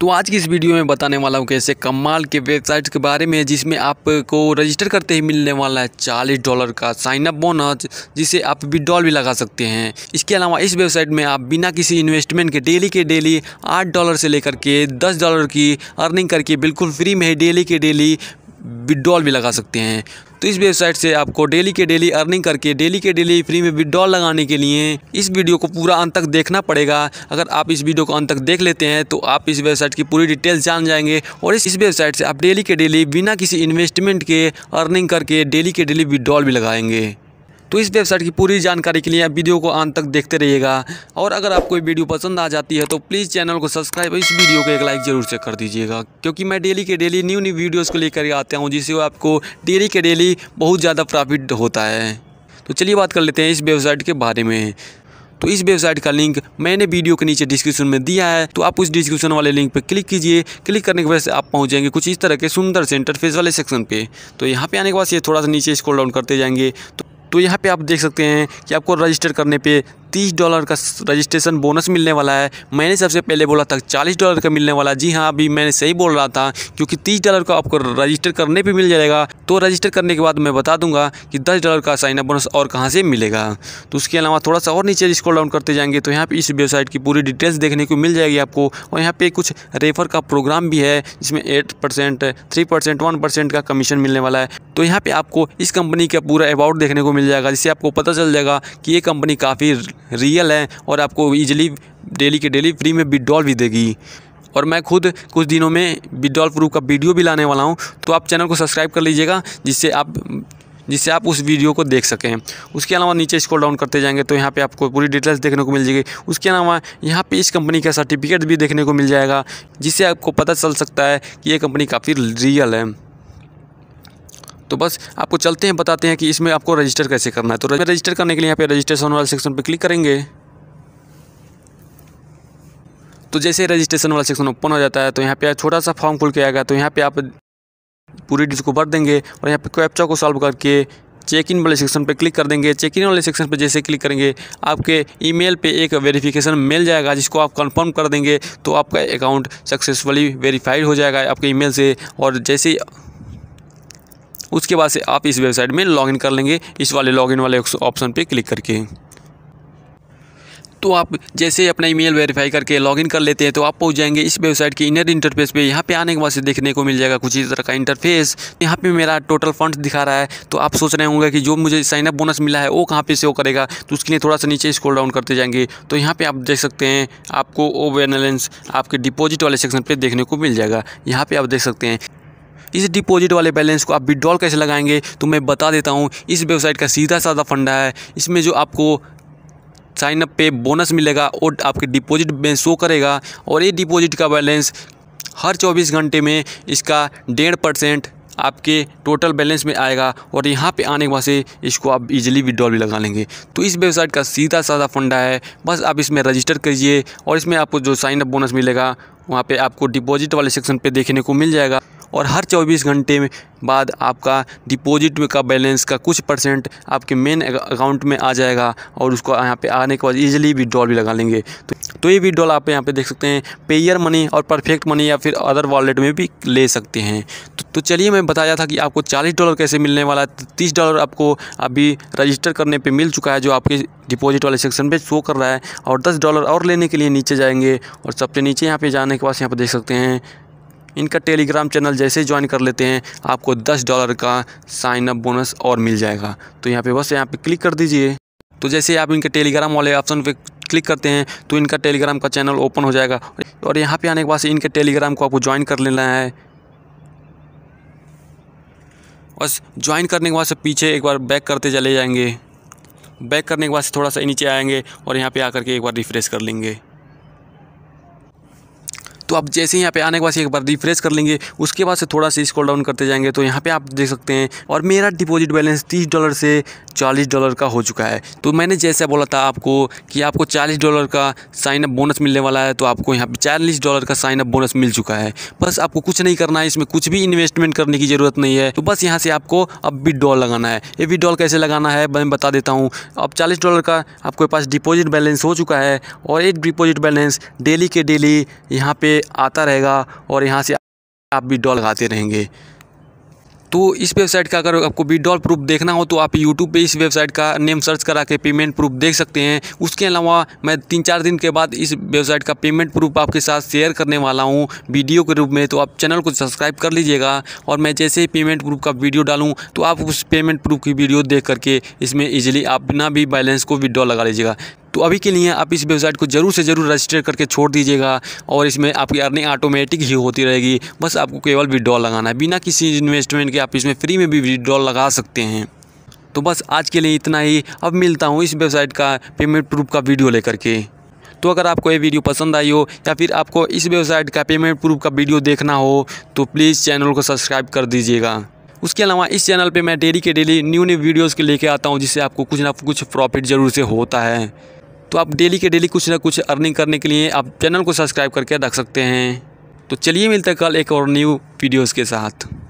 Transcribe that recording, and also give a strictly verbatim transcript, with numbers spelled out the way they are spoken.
तो आज की इस वीडियो में बताने वाला हूँ कैसे कमाल के वेबसाइट्स के बारे में, जिसमें आपको रजिस्टर करते ही मिलने वाला है चालीस डॉलर का साइन अप बोनस, जिसे आप विड्रॉल भी लगा सकते हैं। इसके अलावा इस वेबसाइट में आप बिना किसी इन्वेस्टमेंट के डेली के डेली आठ डॉलर से लेकर के दस डॉलर की अर्निंग करके बिल्कुल फ्री में डेली के डेली विड्रॉल भी लगा सकते हैं। तो इस वेबसाइट से आपको डेली के डेली अर्निंग करके डेली के डेली फ्री में विड्रॉल लगाने के लिए इस वीडियो को पूरा अंत तक देखना पड़ेगा। अगर आप इस वीडियो को अंत तक देख लेते हैं तो आप इस वेबसाइट की पूरी डिटेल्स जान जाएंगे और इस वेबसाइट से आप डेली के डेली बिना किसी इन्वेस्टमेंट के अर्निंग करके डेली के डेली विड्रॉल भी लगाएंगे। तो इस वेबसाइट की पूरी जानकारी के लिए आप वीडियो को अंत तक देखते रहिएगा, और अगर आपको ये वीडियो पसंद आ जाती है तो प्लीज़ चैनल को सब्सक्राइब और इस वीडियो को एक लाइक जरूर से कर दीजिएगा, क्योंकि मैं डेली के डेली न्यू न्यू वीडियोस को लेकर आता हूँ, जिससे आपको डेली के डेली बहुत ज़्यादा प्रॉफिट होता है। तो चलिए बात कर लेते हैं इस वेबसाइट के बारे में। तो इस वेबसाइट का लिंक मैंने वीडियो के नीचे डिस्क्रिप्शन में दिया है, तो आप उस डिस्क्रिप्शन वाले लिंक पर क्लिक कीजिए। क्लिक करने के बाद आप पहुंच जाएंगे कुछ इस तरह के सुंदर से इंटरफेस वाले सेक्शन पे। तो यहाँ पे आने के बाद ये थोड़ा सा नीचे स्क्रॉल डाउन करते जाएंगे तो तो यहाँ पे आप देख सकते हैं कि आपको रजिस्टर करने पे तीस डॉलर का रजिस्ट्रेशन बोनस मिलने वाला है। मैंने सबसे पहले बोला था चालीस डॉलर का मिलने वाला, जी हाँ अभी मैंने सही बोल रहा था, क्योंकि तीस डॉलर का आपको रजिस्टर करने पे मिल जाएगा। तो रजिस्टर करने के बाद मैं बता दूंगा कि दस डॉलर का साइन अप बोनस और कहाँ से मिलेगा। तो उसके अलावा थोड़ा सा और नीचे स्क्रॉल डाउन करते जाएंगे तो यहाँ पर इस वेबसाइट की पूरी डिटेल्स देखने को मिल जाएगी आपको, और यहाँ पर कुछ रेफर का प्रोग्राम भी है, जिसमें eight percent three percent one percent का कमीशन मिलने वाला है। तो यहाँ पर आपको इस कंपनी का पूरा अबाउट देखने को मिल जाएगा, जिससे आपको पता चल जाएगा कि ये कंपनी काफ़ी रियल है और आपको इजीली डेली के डेली फ्री में विड्रॉल भी देगी। और मैं खुद कुछ दिनों में विड्रॉल प्रूफ का वीडियो भी लाने वाला हूं, तो आप चैनल को सब्सक्राइब कर लीजिएगा, जिससे आप जिससे आप उस वीडियो को देख सकें। उसके अलावा नीचे स्क्रॉल डाउन करते जाएंगे तो यहाँ पे आपको पूरी डिटेल्स देखने को मिल जाएगी। उसके अलावा यहाँ पे इस कंपनी का सर्टिफिकेट भी देखने को मिल जाएगा, जिससे आपको पता चल सकता है कि ये कंपनी काफ़ी रियल है। तो बस आपको चलते हैं, बताते हैं कि इसमें आपको रजिस्टर कैसे करना है। तो रजिस्टर करने के लिए यहाँ पे रजिस्ट्रेशन वाले सेक्शन पे क्लिक करेंगे तो जैसे रजिस्ट्रेशन वाला सेक्शन ओपन हो जाता है तो यहाँ पे छोटा सा फॉर्म खुल के आएगा। तो यहाँ पे आप पूरी डिटेल को भर देंगे और यहाँ पे कैप्चा को सॉल्व करके चेक इन वाले सेक्शन पे क्लिक कर देंगे। चेक इन वाले सेक्शन पे जैसे क्लिक करेंगे आपके ईमेल पे एक वेरिफिकेशन मिल जाएगा, जिसको आप कंफर्म कर देंगे तो आपका अकाउंट सक्सेसफुली वेरीफाइड हो जाएगा आपके ईमेल से। और जैसे उसके बाद से आप इस वेबसाइट में लॉगिन कर लेंगे इस वाले लॉगिन वाले ऑप्शन पे क्लिक करके। तो आप जैसे अपना ईमेल वेरीफाई करके लॉगिन कर लेते हैं तो आप पहुंच जाएंगे इस वेबसाइट के इनर इंटरफेस पे। यहाँ पे आने के बाद से देखने को मिल जाएगा कुछ इस तरह का इंटरफेस। यहाँ पे मेरा टोटल फंड्स दिखा रहा है, तो आप सोच रहे होंगे कि जो मुझे साइन अप बोनस मिला है वो कहाँ पे शो करेगा। तो उसके लिए थोड़ा सा नीचे स्क्रॉल डाउन करते जाएंगे तो यहाँ पर आप देख सकते हैं आपको ओ बैलेंस आपके डिपॉजिट वाले सेक्शन पर देखने को मिल जाएगा। यहाँ पर आप देख सकते हैं इस डिपॉजिट वाले बैलेंस को आप विड्रॉल कैसे लगाएंगे तो मैं बता देता हूँ। इस वेबसाइट का सीधा साधा फंडा है, इसमें जो आपको साइन अप पे बोनस मिलेगा वो आपके डिपॉजिट में शो करेगा, और ये डिपॉजिट का बैलेंस हर चौबीस घंटे में इसका डेढ़ परसेंट आपके टोटल बैलेंस में आएगा, और यहाँ पे आने के बाद से इसको आप इजीली विड्रॉल भी लगा लेंगे। तो इस वेबसाइट का सीधा साधा फंडा है, बस आप इसमें रजिस्टर करिए और इसमें आपको जो साइन अप बोनस मिलेगा वहाँ पे आपको डिपॉजिट वाले सेक्शन पे देखने को मिल जाएगा, और हर चौबीस घंटे में बाद आपका डिपॉजिट का बैलेंस का कुछ परसेंट आपके मेन अकाउंट में आ जाएगा, और उसको यहाँ पे आने के बाद इजीली विड्रॉल भी लगा लेंगे। तो, तो ये विड्रॉल आप यहाँ पे देख सकते हैं पेयर मनी और परफेक्ट मनी या फिर अदर वॉलेट में भी ले सकते हैं। तो, तो चलिए मैं बताया था कि आपको चालीस डॉलर कैसे मिलने वाला है। तीस डॉलर आपको अभी रजिस्टर करने पर मिल चुका है, जो आपके डिपॉजिट वाले सेक्शन पर शो कर रहा है, और दस डॉलर और लेने के लिए नीचे जाएंगे। और सबसे नीचे यहाँ पर जाने के बाद यहाँ पर देख सकते हैं इनका टेलीग्राम चैनल, जैसे ज्वाइन कर लेते हैं आपको दस डॉलर का साइन अप बोनस और मिल जाएगा। तो यहाँ पे बस यहाँ पे क्लिक कर दीजिए। तो जैसे आप इनके टेलीग्राम वाले ऑप्शन पे क्लिक करते हैं तो इनका टेलीग्राम का चैनल ओपन हो जाएगा, और यहाँ पे आने के बाद से इनके टेलीग्राम को आपको ज्वाइन कर लेना है। बस ज्वाइन करने के बाद से पीछे एक बार बैक करते चले जाएँगे। बैक करने के बाद से थोड़ा सा नीचे आएँगे और यहाँ पर आकर के एक बार रिफ्रेश कर लेंगे। तो आप जैसे ही यहाँ पे आने के बाद एक बार रिफ्रेश कर लेंगे, उसके बाद से थोड़ा सा स्क्रॉल डाउन करते जाएंगे तो यहाँ पे आप देख सकते हैं और मेरा डिपॉजिट बैलेंस तीस डॉलर से चालीस डॉलर का हो चुका है। तो मैंने जैसा बोला था आपको कि आपको चालीस डॉलर का साइन अप बोनस मिलने वाला है, तो आपको यहाँ पे चालीस डॉलर का साइन अप बोनस मिल चुका है। बस आपको कुछ नहीं करना है, इसमें कुछ भी इन्वेस्टमेंट करने की ज़रूरत नहीं है। तो बस यहाँ से आपको अब विड्रॉल लगाना है। ये विड्रॉल कैसे लगाना है मैं बता देता हूँ। अब चालीस डॉलर का आपके पास डिपॉजिट बैलेंस हो चुका है, और ये डिपॉजिट बैलेंस डेली के डेली यहाँ पे पे आता रहेगा और यहाँ से आप विड्रॉल लगाते रहेंगे। तो इस वेबसाइट का अगर आपको विड्रॉल प्रूफ देखना हो तो आप यूट्यूब पे इस वेबसाइट का नेम सर्च करा के पेमेंट प्रूफ देख सकते हैं। उसके अलावा मैं तीन चार दिन के बाद इस वेबसाइट का पेमेंट प्रूफ आपके साथ शेयर करने वाला हूँ वीडियो के रूप में, तो आप चैनल को सब्सक्राइब कर लीजिएगा। और मैं जैसे ही पेमेंट प्रूफ का वीडियो डालूँ तो आप उस पेमेंट प्रूफ की वीडियो देख करके इसमें ईजिली आप बिना भी बैलेंस को विड्रॉल लगा लीजिएगा। तो अभी के लिए आप इस वेबसाइट को ज़रूर से ज़रूर रजिस्टर करके छोड़ दीजिएगा और इसमें आपकी अर्निंग ऑटोमेटिक ही होती रहेगी। बस आपको केवल विड्रॉल लगाना है, बिना किसी इन्वेस्टमेंट के आप इसमें फ्री में भी विड्रॉल लगा सकते हैं। तो बस आज के लिए इतना ही। अब मिलता हूँ इस वेबसाइट का पेमेंट प्रूफ का वीडियो लेकर के। तो अगर आपको ये वीडियो पसंद आई हो या फिर आपको इस वेबसाइट का पेमेंट प्रूफ का वीडियो देखना हो तो प्लीज़ चैनल को सब्सक्राइब कर दीजिएगा। उसके अलावा इस चैनल पे मैं डेली के डेली न्यू न्यू वीडियोज़ के लेके आता हूँ जिससे आपको कुछ ना कुछ प्रॉफिट ज़रूर से होता है। तो आप डेली के डेली कुछ ना कुछ अर्निंग करने के लिए आप चैनल को सब्सक्राइब करके रख सकते हैं। तो चलिए मिलते हैं कल एक और न्यू वीडियोज़ के साथ।